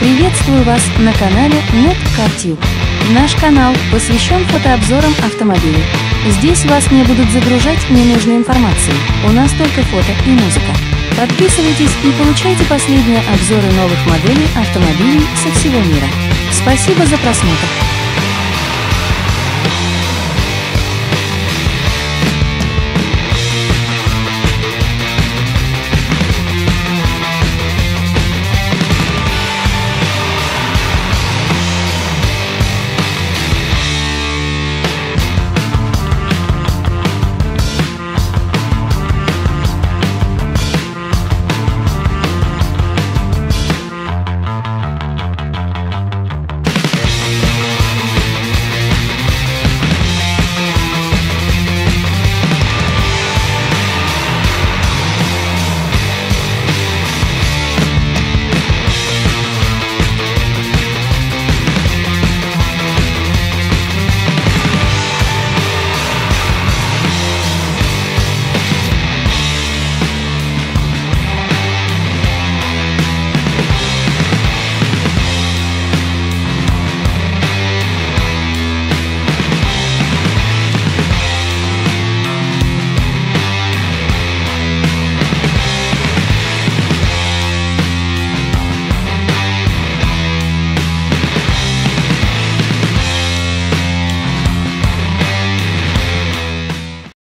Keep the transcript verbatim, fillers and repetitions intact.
Приветствую вас на канале Net Car Tube. Наш канал посвящен фотообзорам автомобилей. Здесь вас не будут загружать ненужной информацией, у нас только фото и музыка. Подписывайтесь и получайте последние обзоры новых моделей автомобилей со всего мира. Спасибо за просмотр.